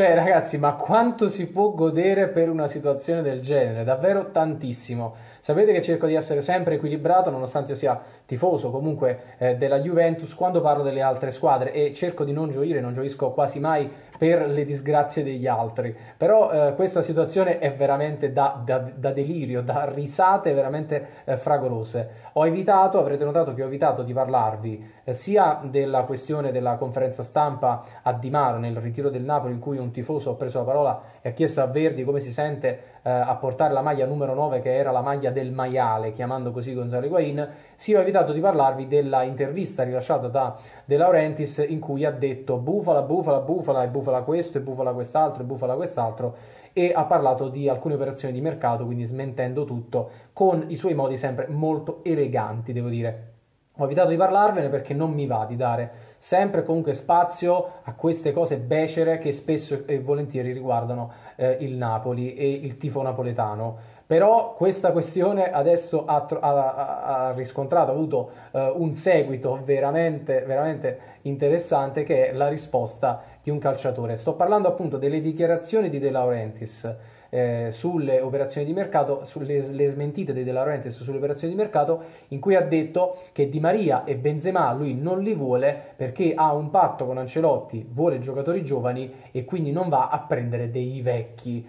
Cioè, ragazzi, ma quanto si può godere per una situazione del genere? Davvero tantissimo. Sapete che cerco di essere sempre equilibrato, nonostante io sia tifoso comunque della Juventus, quando parlo delle altre squadre, e cerco di non gioire, non gioisco quasi mai per le disgrazie degli altri, però questa situazione è veramente da delirio, da risate veramente fragorose. Ho evitato, avrete notato che ho evitato di parlarvi sia della questione della conferenza stampa a Dimaro nel ritiro del Napoli, in cui un tifoso ha preso la parola e ha chiesto a Verdi come si sente a portare la maglia numero 9, che era la maglia del maiale, chiamando così Gonzalo Higuain, sì, ho evitato di parlarvi della intervista rilasciata da De Laurentiis, in cui ha detto bufala, bufala, bufala, e bufala questo, e bufala quest'altro, e bufala quest'altro, e ha parlato di alcune operazioni di mercato, quindi smentendo tutto, con i suoi modi sempre molto eleganti, devo dire. Ho evitato di parlarvene perché non mi va di dare sempre comunque spazio a queste cose becere che spesso e volentieri riguardano il Napoli e il tifo napoletano. Però questa questione adesso ha riscontrato, ha avuto un seguito veramente, veramente interessante, che è la risposta di un calciatore. Sto parlando appunto delle dichiarazioni di De Laurentiis sulle operazioni di mercato, sulle smentite di De Laurentiis sulle operazioni di mercato, in cui ha detto che Di Maria e Benzema lui non li vuole perché ha un patto con Ancelotti, vuole giocatori giovani e quindi non va a prendere dei vecchi.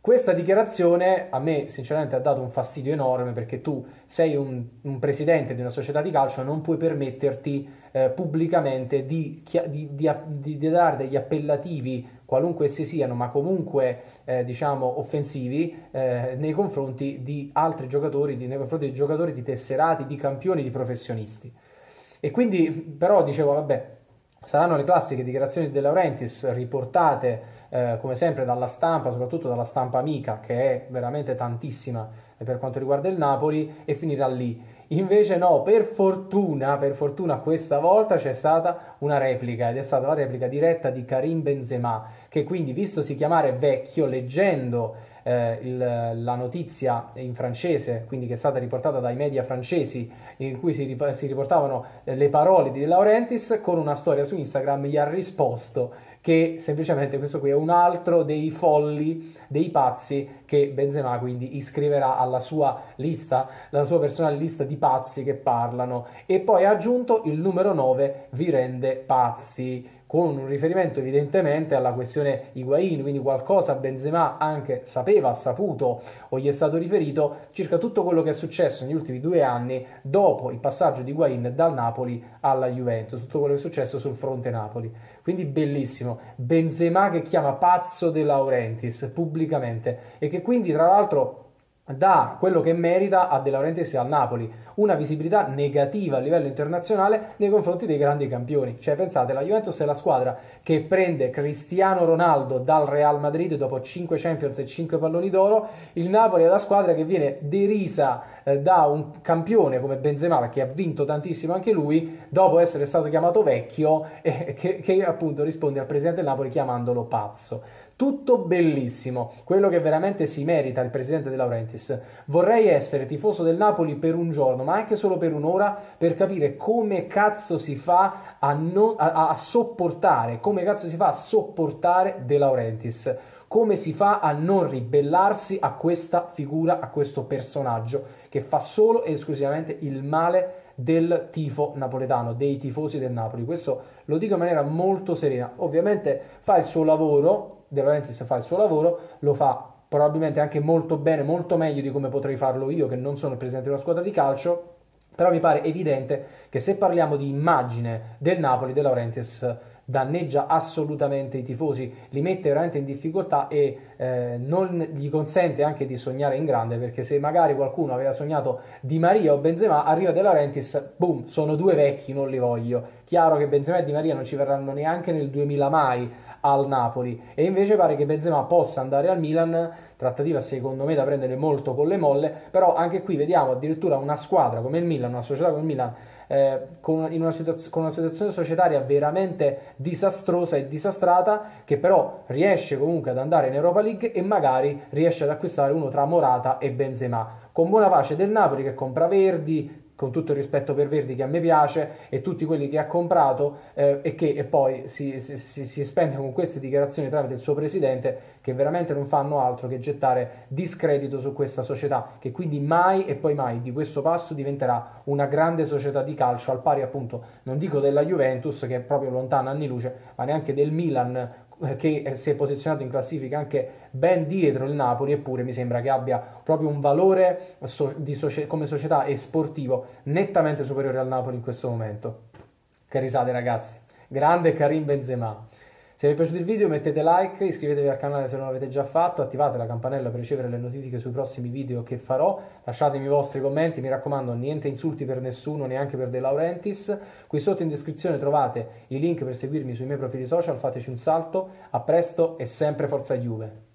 Questa dichiarazione a me sinceramente ha dato un fastidio enorme, perché tu sei un presidente di una società di calcio e non puoi permetterti pubblicamente di dare degli appellativi, qualunque essi siano, ma comunque diciamo offensivi, nei confronti di altri giocatori, nei confronti di giocatori, di tesserati, di campioni, di professionisti. E quindi però dicevo, vabbè, saranno le classiche dichiarazioni di De Laurentiis riportate come sempre dalla stampa, soprattutto dalla stampa amica, che è veramente tantissima per quanto riguarda il Napoli, e finirà lì. Invece no, per fortuna questa volta c'è stata una replica, ed è stata la replica diretta di Karim Benzema, che quindi, vistosi chiamare vecchio, leggendo la notizia in francese, quindi che è stata riportata dai media francesi, in cui si riportavano le parole di De Laurentiis, con una storia su Instagram gli ha risposto che semplicemente questo qui è un altro dei folli, dei pazzi, che Benzema quindi iscriverà alla sua lista, la sua personale lista di pazzi che parlano, e poi ha aggiunto il numero 9 vi rende pazzi, con un riferimento evidentemente alla questione Higuain, quindi qualcosa Benzema anche sapeva, ha saputo o gli è stato riferito circa tutto quello che è successo negli ultimi 2 anni dopo il passaggio di Higuain dal Napoli alla Juventus, tutto quello che è successo sul fronte Napoli. Quindi bellissimo, Benzema che chiama pazzo De Laurentiis pubblicamente, e che quindi tra l'altro dà quello che merita a De Laurentiis e al Napoli, una visibilità negativa a livello internazionale nei confronti dei grandi campioni. Cioè, pensate, la Juventus è la squadra che prende Cristiano Ronaldo dal Real Madrid dopo 5 Champions e 5 palloni d'oro, il Napoli è la squadra che viene derisa da un campione come Benzema, che ha vinto tantissimo anche lui, dopo essere stato chiamato vecchio, e che appunto risponde al presidente del Napoli chiamandolo pazzo. Tutto bellissimo, quello che veramente si merita il presidente De Laurentiis. Vorrei essere tifoso del Napoli per un giorno, ma anche solo per un'ora, per capire come cazzo si fa a sopportare De Laurentiis, come si fa a non ribellarsi a questa figura, a questo personaggio che fa solo e esclusivamente il male del tifo napoletano, dei tifosi del Napoli. Questo lo dico in maniera molto serena. Ovviamente fa il suo lavoro, De Laurentiis fa il suo lavoro, lo fa probabilmente anche molto bene, molto meglio di come potrei farlo io, che non sono il presidente di una squadra di calcio, però mi pare evidente che se parliamo di immagine del Napoli, De Laurentiis danneggia assolutamente i tifosi, li mette veramente in difficoltà e non gli consente anche di sognare in grande, perché se magari qualcuno aveva sognato Di Maria o Benzema, arriva De Laurentiis, boom, sono 2 vecchi, non li voglio. Chiaro che Benzema e Di Maria non ci verranno neanche nel 2000 mai al Napoli, e invece pare che Benzema possa andare al Milan, trattativa secondo me da prendere molto con le molle, però anche qui vediamo addirittura una squadra come il Milan, una società come il Milan, con una situazione societaria veramente disastrosa e disastrata, che però riesce comunque ad andare in Europa League e magari riesce ad acquistare uno tra Morata e Benzema, con buona pace del Napoli che compra Verdi, con tutto il rispetto per Verdi, che a me piace, e tutti quelli che ha comprato, e che poi si spende con queste dichiarazioni tramite il suo presidente, che veramente non fanno altro che gettare discredito su questa società, che quindi mai e poi mai di questo passo diventerà una grande società di calcio, al pari appunto, non dico della Juventus, che è proprio lontana anni luce, ma neanche del Milan, che si è posizionato in classifica anche ben dietro il Napoli, eppure mi sembra che abbia proprio un valore come società e sportivo nettamente superiore al Napoli in questo momento. Che risate ragazzi, grande Karim Benzema. Se vi è piaciuto il video mettete like, iscrivetevi al canale se non l'avete già fatto, attivate la campanella per ricevere le notifiche sui prossimi video che farò, lasciatemi i vostri commenti, mi raccomando niente insulti per nessuno, neanche per De Laurentiis. Qui sotto in descrizione trovate i link per seguirmi sui miei profili social, fateci un salto, a presto e sempre Forza Juve!